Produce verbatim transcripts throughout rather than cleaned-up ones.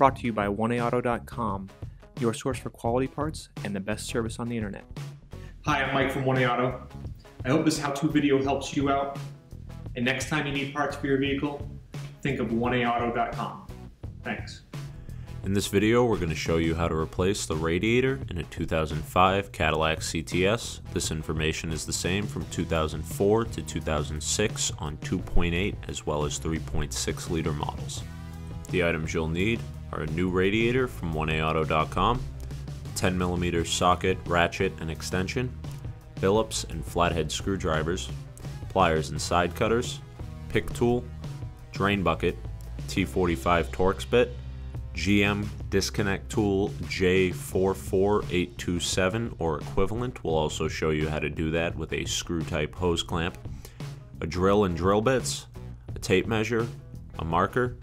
brought to you by one A auto dot com, your source for quality parts and the best service on the internet. Hi, I'm Mike from one A auto. I hope this how-to video helps you out. And next time you need parts for your vehicle, think of one A auto dot com. Thanks. In this video, we're going to show you how to replace the radiator in a two thousand five Cadillac C T S. This information is the same from two thousand four to two thousand six on two point eight as well as three point six liter models. The items you'll need are a new radiator from one A auto dot com, ten millimeter socket, ratchet, and extension, Phillips and flathead screwdrivers, pliers and side cutters, pick tool, drain bucket, T forty-five Torx bit, G M disconnect tool J four four eight two seven or equivalent. We'll also show you how to do that with a screw type hose clamp, a drill and drill bits, a tape measure, a marker,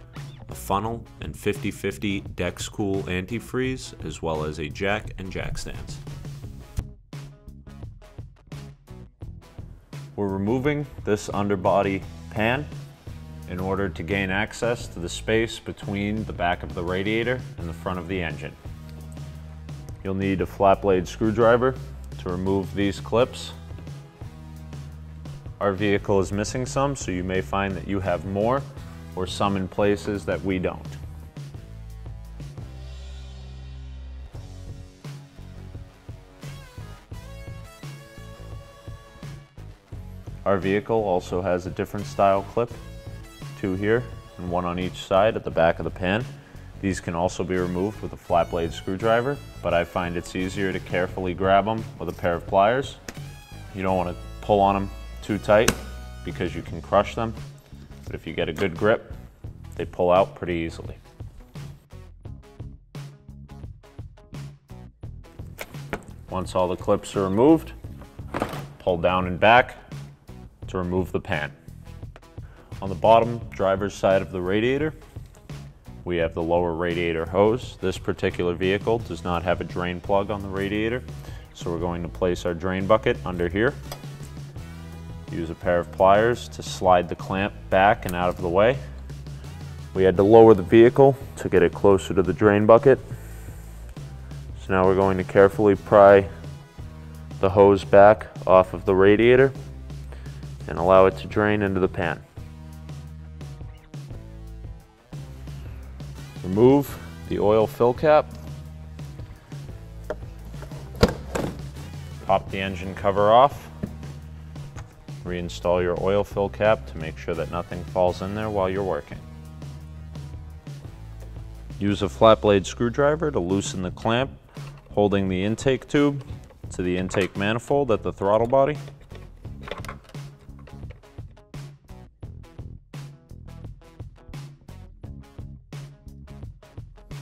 a funnel, and fifty fifty DexCool antifreeze, as well as a jack and jack stands. We're removing this underbody pan in order to gain access to the space between the back of the radiator and the front of the engine. You'll need a flat blade screwdriver to remove these clips. Our vehicle is missing some, so you may find that you have more or some in places that we don't. Our vehicle also has a different style clip, two here and one on each side at the back of the pan. These can also be removed with a flat blade screwdriver, but I find it's easier to carefully grab them with a pair of pliers. You don't want to pull on them too tight because you can crush them, but if you get a good grip, they pull out pretty easily. Once all the clips are removed, pull down and back to remove the pan. On the bottom driver's side of the radiator, we have the lower radiator hose. This particular vehicle does not have a drain plug on the radiator, so we're going to place our drain bucket under here. Use a pair of pliers to slide the clamp back and out of the way. We had to lower the vehicle to get it closer to the drain bucket. So now we're going to carefully pry the hose back off of the radiator and allow it to drain into the pan. Remove the oil fill cap, pop the engine cover off, reinstall your oil fill cap to make sure that nothing falls in there while you're working. Use a flat blade screwdriver to loosen the clamp, holding the intake tube to the intake manifold at the throttle body.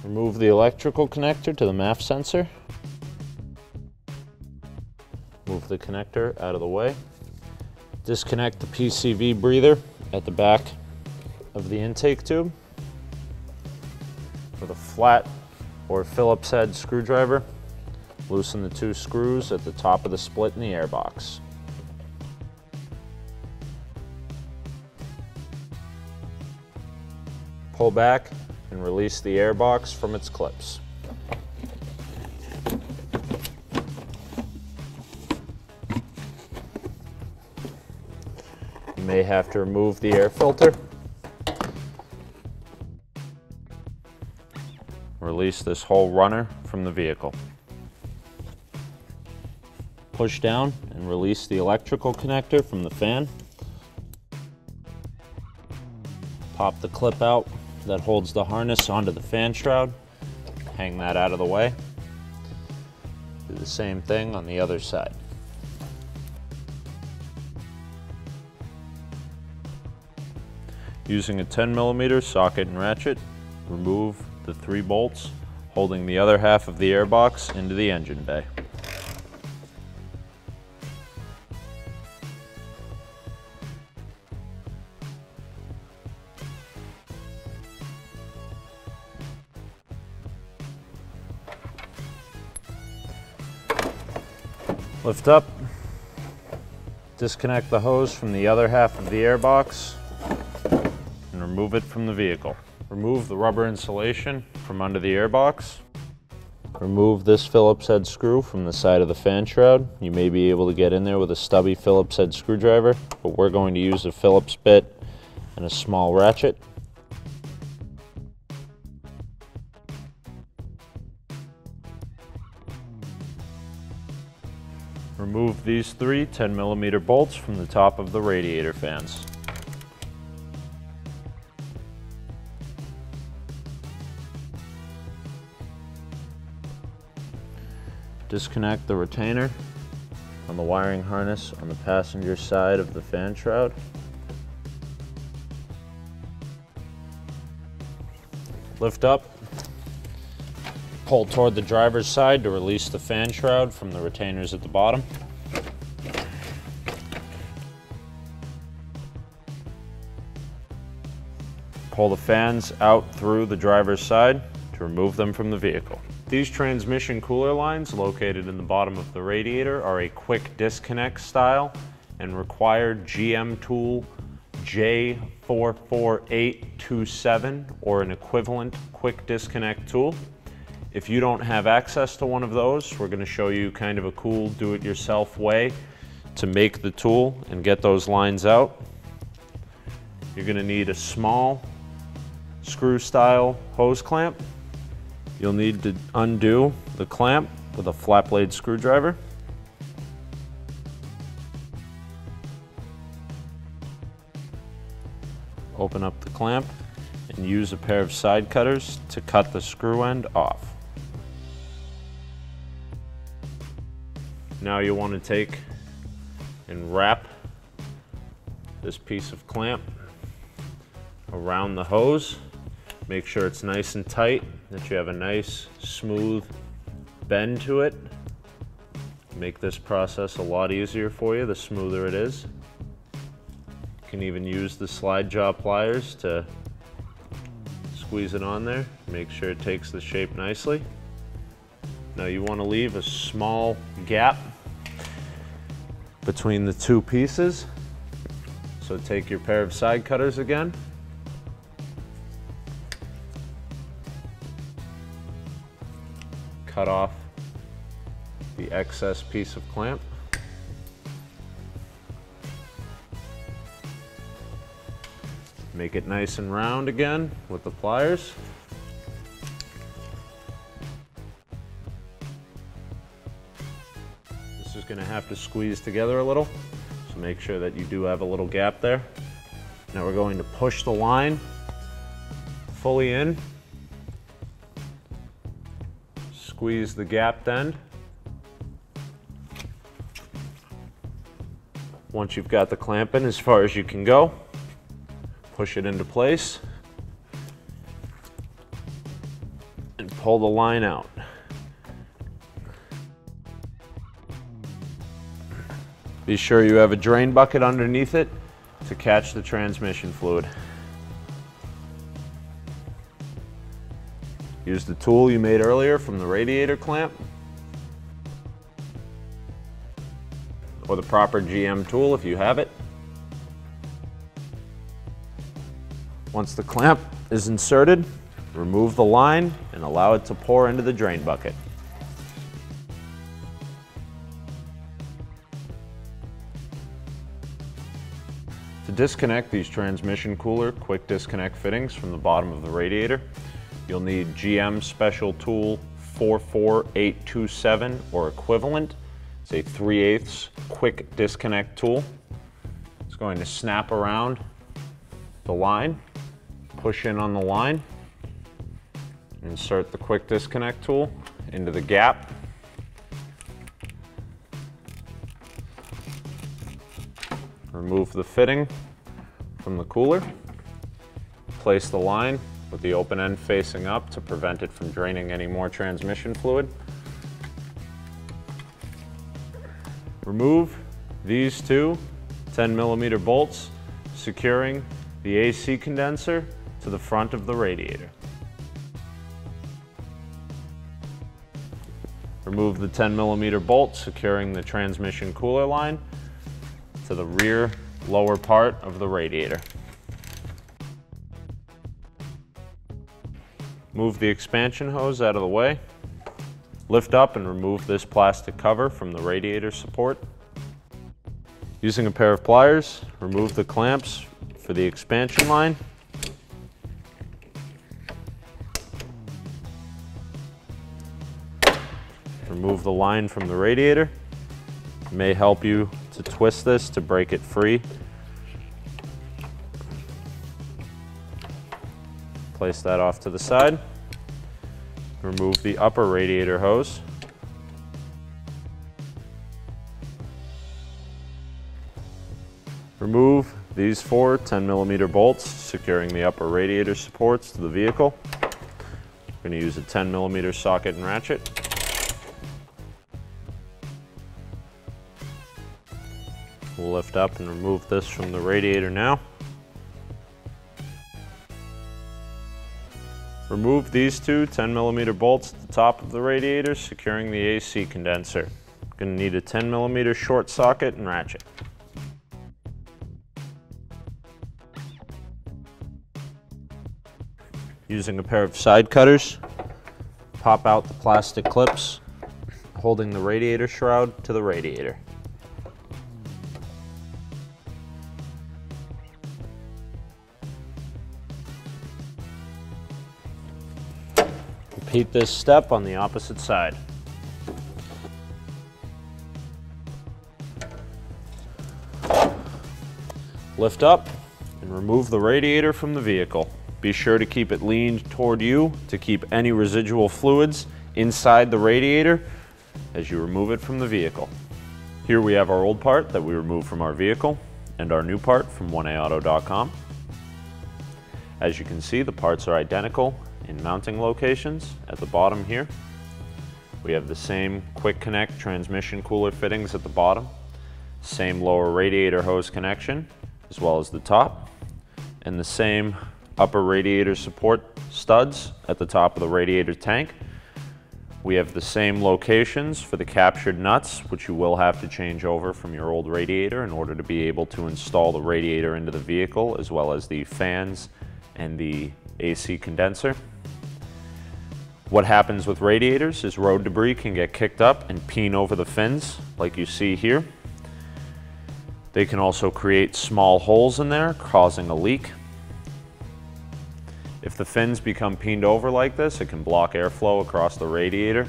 Remove the electrical connector to the M A F sensor. Move the connector out of the way. Disconnect the P C V breather at the back of the intake tube. With a flat or Phillips head screwdriver, loosen the two screws at the top of the split in the airbox. Pull back and release the airbox from its clips. You may have to remove the air filter. Release this whole runner from the vehicle. Push down and release the electrical connector from the fan. Pop the clip out that holds the harness onto the fan shroud. Hang that out of the way. Do the same thing on the other side. Using a ten millimeter socket and ratchet, remove the three bolts holding the other half of the airbox into the engine bay. Lift up, disconnect the hose from the other half of the airbox, and remove it from the vehicle. Remove the rubber insulation from under the airbox. Remove this Phillips head screw from the side of the fan shroud. You may be able to get in there with a stubby Phillips head screwdriver, but we're going to use a Phillips bit and a small ratchet. Remove these three ten millimeter bolts from the top of the radiator fans. Disconnect the retainer on the wiring harness on the passenger side of the fan shroud. Lift up, pull toward the driver's side to release the fan shroud from the retainers at the bottom. Pull the fans out through the driver's side to remove them from the vehicle. These transmission cooler lines located in the bottom of the radiator are a quick disconnect style and require G M tool J four four eight two seven or an equivalent quick disconnect tool. If you don't have access to one of those, we're going to show you kind of a cool do-it-yourself way to make the tool and get those lines out. You're going to need a small screw style hose clamp. You'll need to undo the clamp with a flat blade screwdriver. Open up the clamp and use a pair of side cutters to cut the screw end off. Now you want to take and wrap this piece of clamp around the hose. Make sure it's nice and tight, that you have a nice, smooth bend to it. Make this process a lot easier for you, the smoother it is. You can even use the slide jaw pliers to squeeze it on there. Make sure it takes the shape nicely. Now you want to leave a small gap between the two pieces. So take your pair of side cutters again. Cut off the excess piece of clamp. Make it nice and round again with the pliers. This is going to have to squeeze together a little, so make sure that you do have a little gap there. Now we're going to push the line fully in. Squeeze the gapped end. Once you've got the clamp in as far as you can go, push it into place and pull the line out. Be sure you have a drain bucket underneath it to catch the transmission fluid. Use the tool you made earlier from the radiator clamp or the proper G M tool if you have it. Once the clamp is inserted, remove the line and allow it to pour into the drain bucket. To disconnect these transmission cooler quick disconnect fittings from the bottom of the radiator, you'll need G M Special Tool four four eight two seven or equivalent. It's a three eighths quick disconnect tool. It's going to snap around the line, push in on the line, insert the quick disconnect tool into the gap. Remove the fitting from the cooler, place the line with the open end facing up to prevent it from draining any more transmission fluid. Remove these two ten millimeter bolts securing the A C condenser to the front of the radiator. Remove the ten millimeter bolt securing the transmission cooler line to the rear lower part of the radiator. Move the expansion hose out of the way. Lift up and remove this plastic cover from the radiator support. Using a pair of pliers, remove the clamps for the expansion line. Remove the line from the radiator. It may help you to twist this to break it free. Place that off to the side. Remove the upper radiator hose. Remove these four ten millimeter bolts securing the upper radiator supports to the vehicle. We're going to use a ten millimeter socket and ratchet. We'll lift up and remove this from the radiator now. Remove these two ten millimeter bolts at the top of the radiator, securing the A C condenser. Going to need a ten millimeter short socket and ratchet. Using a pair of side cutters, pop out the plastic clips, holding the radiator shroud to the radiator. Repeat this step on the opposite side. Lift up and remove the radiator from the vehicle. Be sure to keep it leaned toward you to keep any residual fluids inside the radiator as you remove it from the vehicle. Here we have our old part that we removed from our vehicle and our new part from one A auto dot com. As you can see, the parts are identical in mounting locations. At the bottom here, we have the same quick connect transmission cooler fittings at the bottom, same lower radiator hose connection as well as the top, and the same upper radiator support studs at the top of the radiator tank. We have the same locations for the captured nuts, which you will have to change over from your old radiator in order to be able to install the radiator into the vehicle, as well as the fans and the A C condenser. What happens with radiators is road debris can get kicked up and peen over the fins like you see here. They can also create small holes in there, causing a leak. If the fins become peened over like this, it can block airflow across the radiator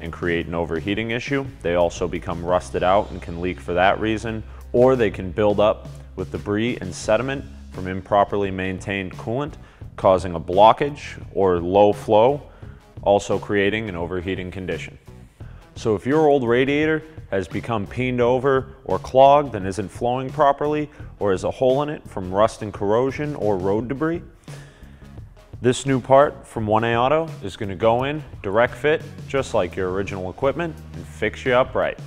and create an overheating issue. They also become rusted out and can leak for that reason, or they can build up with debris and sediment from improperly maintained coolant, causing a blockage or low flow, also creating an overheating condition. So if your old radiator has become peened over or clogged and isn't flowing properly, or has a hole in it from rust and corrosion or road debris, this new part from one A auto is going to go in, direct fit, just like your original equipment, and fix you up right.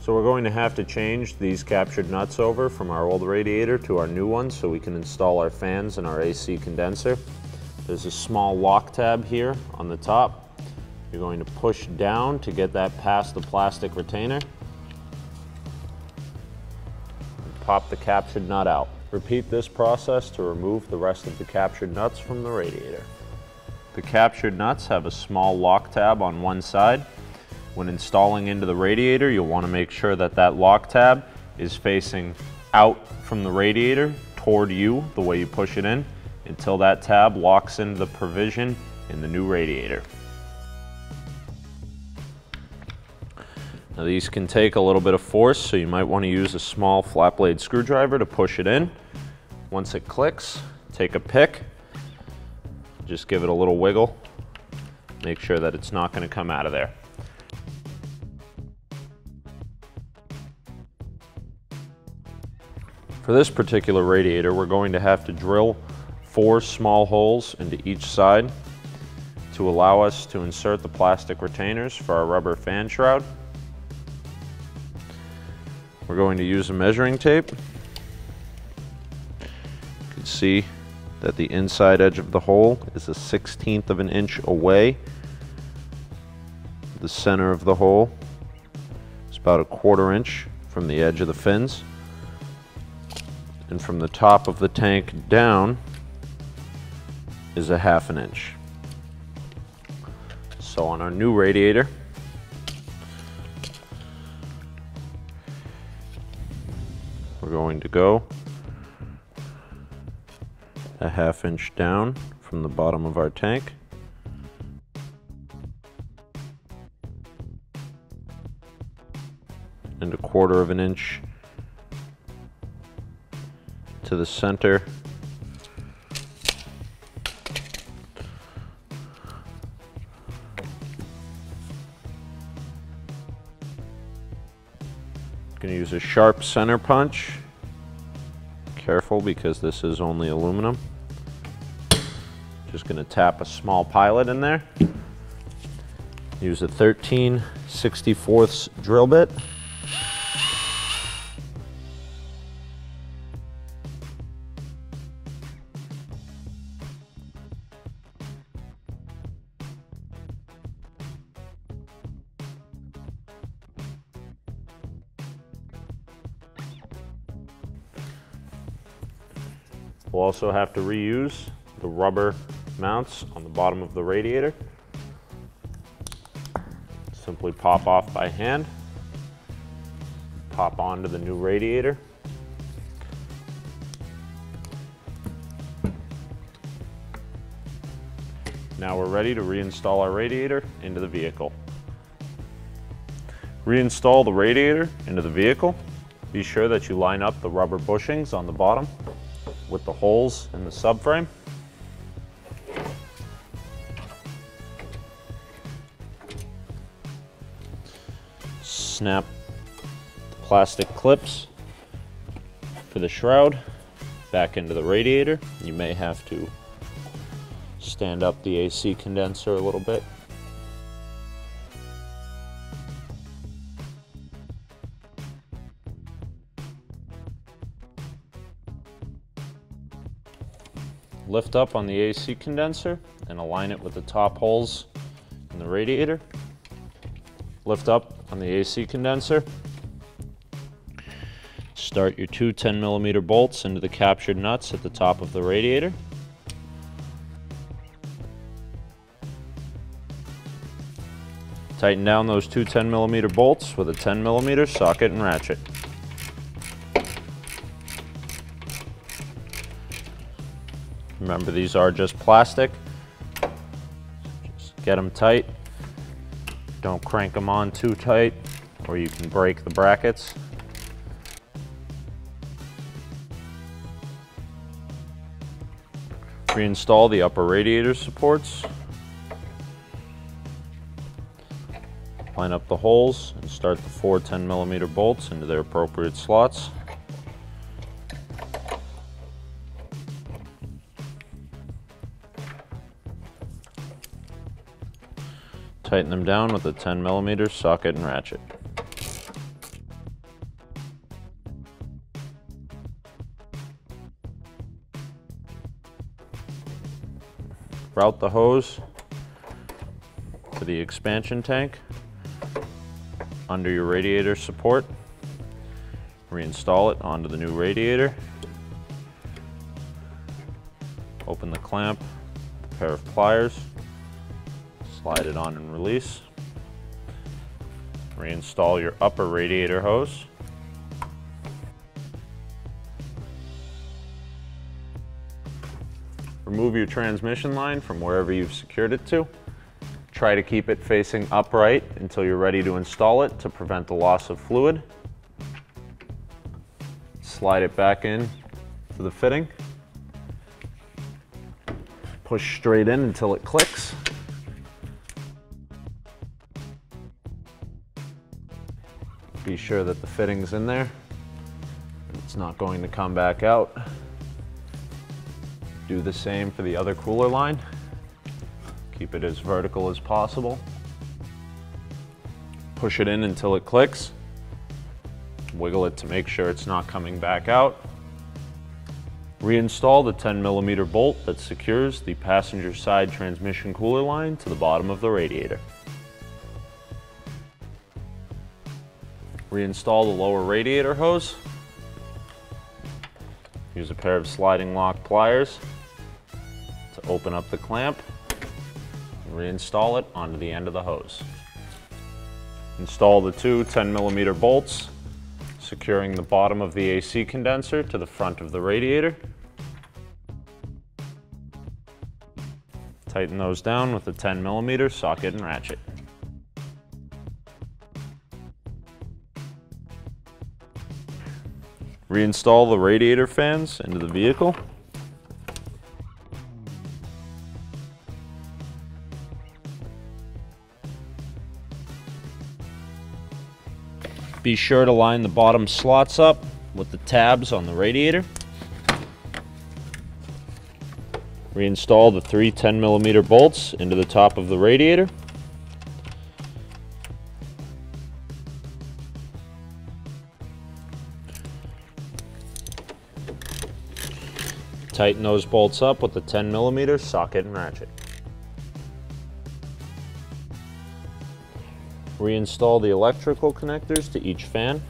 So we're going to have to change these captured nuts over from our old radiator to our new one so we can install our fans and our A C condenser. There's a small lock tab here on the top. You're going to push down to get that past the plastic retainer. Pop the captured nut out. Repeat this process to remove the rest of the captured nuts from the radiator. The captured nuts have a small lock tab on one side. When installing into the radiator, you'll want to make sure that that lock tab is facing out from the radiator toward you the way you push it in, until that tab locks into the provision in the new radiator. Now these can take a little bit of force, so you might want to use a small flat blade screwdriver to push it in. Once it clicks, take a pick, just give it a little wiggle, make sure that it's not going to come out of there. For this particular radiator, we're going to have to drill four small holes into each side to allow us to insert the plastic retainers for our rubber fan shroud. We're going to use a measuring tape. You can see that the inside edge of the hole is a sixteenth of an inch away. The center of the hole is about a quarter inch from the edge of the fins. And from the top of the tank down is a half an inch. So on our new radiator, we're going to go a half inch down from the bottom of our tank. And a quarter of an inch to the center . Gonna use a sharp center punch. Careful, because this is only aluminum. Just gonna tap a small pilot in there. Use a thirteen sixty-fourths drill bit. We'll also have to reuse the rubber mounts on the bottom of the radiator. Simply pop off by hand, pop onto the new radiator. Now we're ready to reinstall our radiator into the vehicle. Reinstall the radiator into the vehicle. Be sure that you line up the rubber bushings on the bottom with the holes in the subframe. Snap the plastic clips for the shroud back into the radiator. You may have to stand up the A C condenser a little bit. Lift up on the A C condenser and align it with the top holes in the radiator. Lift up on the A C condenser. Start your two ten millimeter bolts into the captured nuts at the top of the radiator. Tighten down those two ten millimeter bolts with a ten millimeter socket and ratchet. Remember, these are just plastic. Just get them tight. Don't crank them on too tight, or you can break the brackets. Reinstall the upper radiator supports. Line up the holes and start the four ten millimeter bolts into their appropriate slots. Tighten them down with a ten millimeter socket and ratchet. Route the hose to the expansion tank under your radiator support. Reinstall it onto the new radiator. Open the clamp with a pair of pliers. Slide it on and release. Reinstall your upper radiator hose. Remove your transmission line from wherever you've secured it to. Try to keep it facing upright until you're ready to install it to prevent the loss of fluid. Slide it back in to the fitting. Push straight in until it clicks. Be sure that the fitting's in there. It's not going to come back out. Do the same for the other cooler line. Keep it as vertical as possible. Push it in until it clicks. Wiggle it to make sure it's not coming back out. Reinstall the ten millimeter bolt that secures the passenger side transmission cooler line to the bottom of the radiator. Reinstall the lower radiator hose. Use a pair of sliding lock pliers to open up the clamp and Reinstall it onto the end of the hose. Install the two ten millimeter bolts, securing the bottom of the A C condenser to the front of the radiator. Tighten those down with the ten millimeter socket and ratchet. Reinstall the radiator fans into the vehicle. Be sure to line the bottom slots up with the tabs on the radiator. Reinstall the three ten millimeter bolts into the top of the radiator. Tighten those bolts up with the ten millimeter socket and ratchet. Reinstall the electrical connectors to each fan.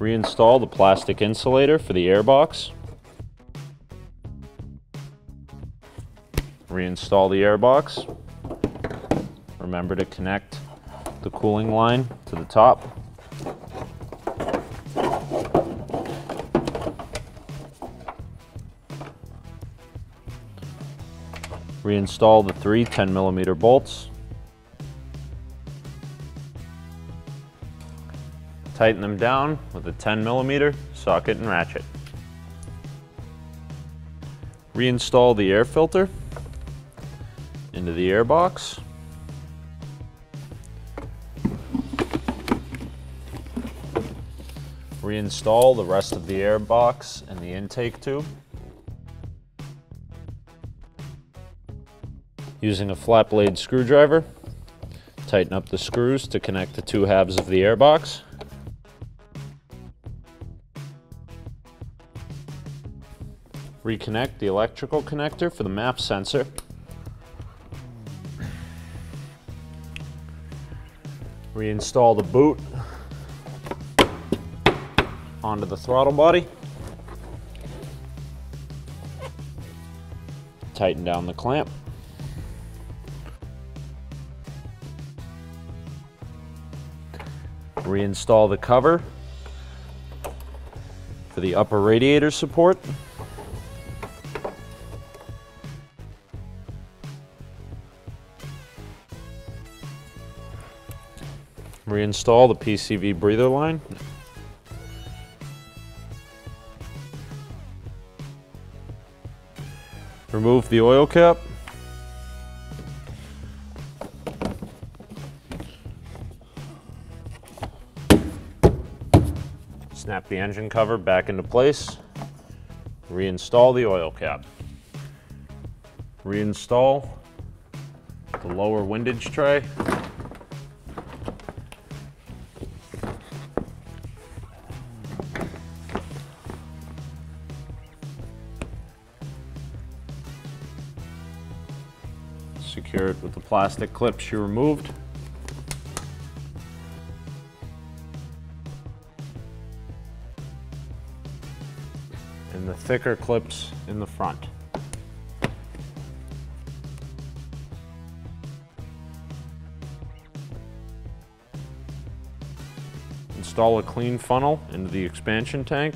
Reinstall the plastic insulator for the airbox. Reinstall the airbox. Remember to connect the cooling line to the top. Reinstall the three ten millimeter bolts. Tighten them down with a ten millimeter socket and ratchet. Reinstall the air filter into the airbox. Reinstall the rest of the airbox and the intake tube. Using a flat blade screwdriver, tighten up the screws to connect the two halves of the airbox. Reconnect the electrical connector for the M A F sensor. Reinstall the boot onto the throttle body. Tighten down the clamp. Reinstall the cover for the upper radiator support. Reinstall the P C V breather line. Remove the oil cap. Snap the engine cover back into place. Reinstall the oil cap. Reinstall the lower windage tray. Secure it with the plastic clips you removed. And the thicker clips in the front. Install a clean funnel into the expansion tank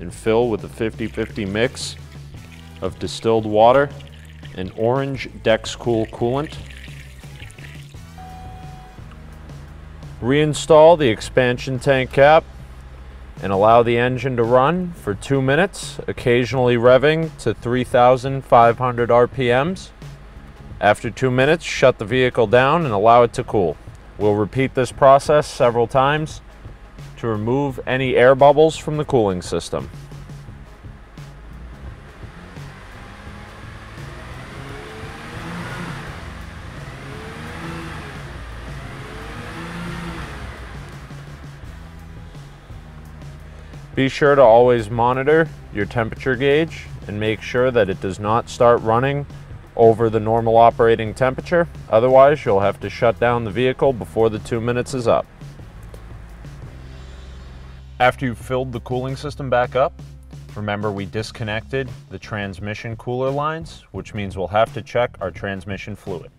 and fill with a fifty fifty mix of distilled water and orange DexCool coolant. Reinstall the expansion tank cap and allow the engine to run for two minutes, occasionally revving to three thousand five hundred R P Ms. After two minutes, shut the vehicle down and allow it to cool. We'll repeat this process several times to remove any air bubbles from the cooling system. Be sure to always monitor your temperature gauge and make sure that it does not start running over the normal operating temperature. Otherwise, you'll have to shut down the vehicle before the two minutes is up. After you've filled the cooling system back up, remember we disconnected the transmission cooler lines, which means we'll have to check our transmission fluid.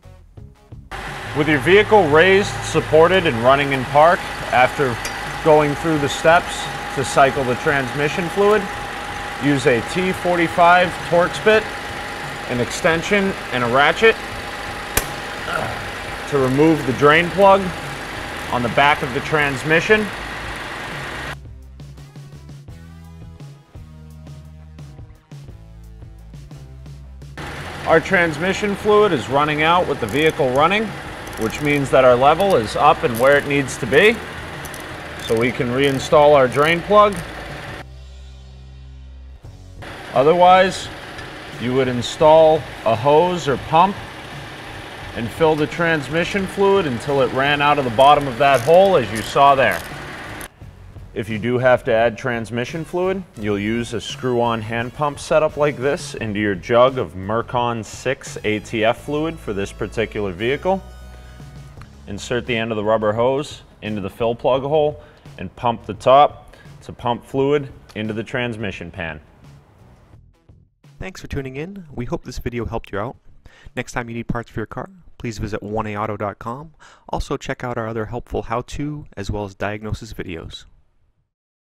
With your vehicle raised, supported, and running in park, after going through the steps to cycle the transmission fluid, use a T forty-five Torx bit, an extension, and a ratchet to remove the drain plug on the back of the transmission. Our transmission fluid is running out with the vehicle running, which means that our level is up and where it needs to be. So we can reinstall our drain plug. Otherwise, you would install a hose or pump and fill the transmission fluid until it ran out of the bottom of that hole, as you saw there. If you do have to add transmission fluid, you'll use a screw-on hand pump setup like this into your jug of Mercon six A T F fluid for this particular vehicle. Insert the end of the rubber hose into the fill plug hole and pump the top to pump fluid into the transmission pan. Thanks for tuning in. We hope this video helped you out. Next time you need parts for your car, please visit one A auto dot com. Also check out our other helpful how-to as well as diagnosis videos.